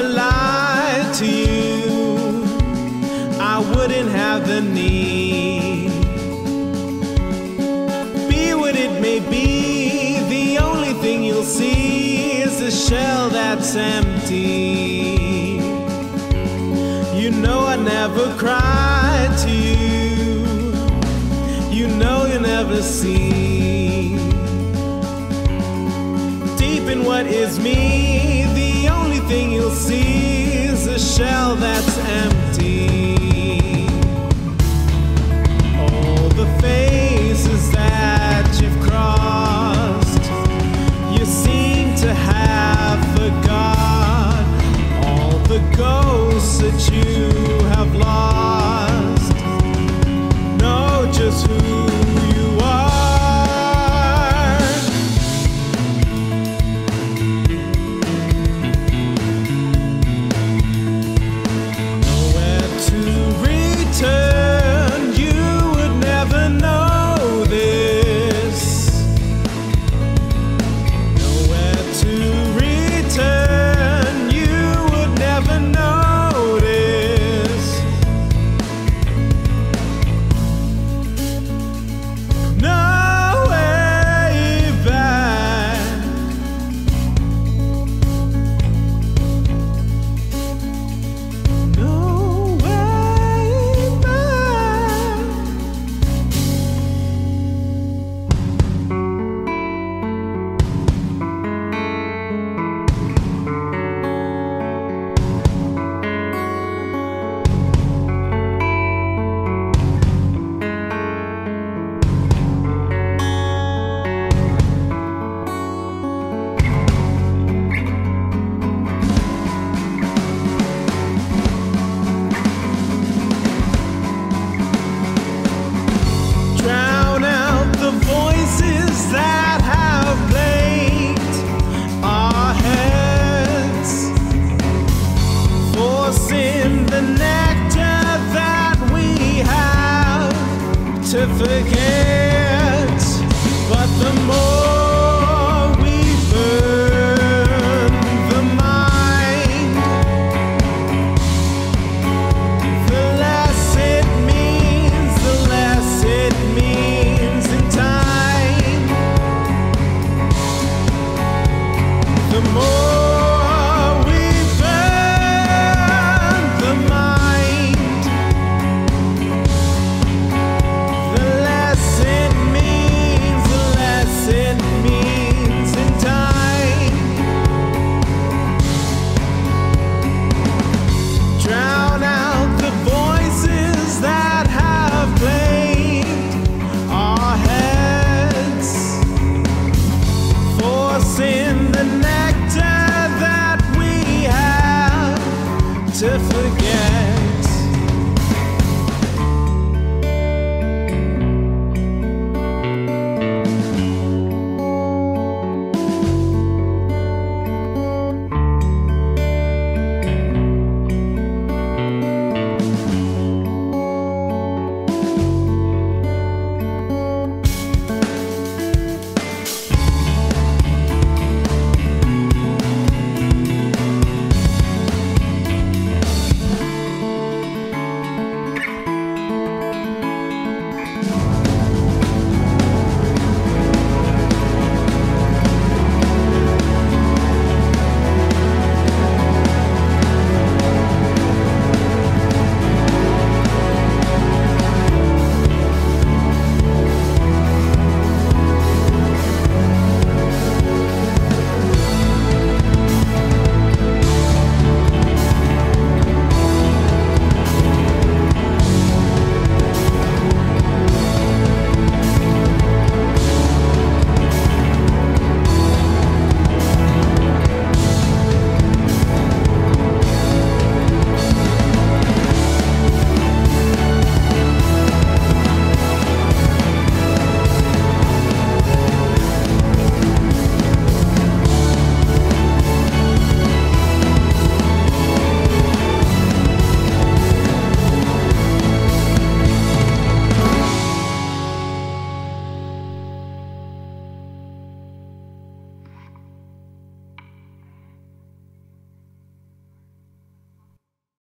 haven't lied to you, I wouldn't have the need. Be what it may be, the only thing you'll see is a shell that's empty. You know I never cried to you, you know you never see. Deep in what is me, the only thing you'll see is a shell that's empty. All the faces that you've crossed, you seem to have forgot. All the ghosts that you have lost know just who. The nectar that we have to forget.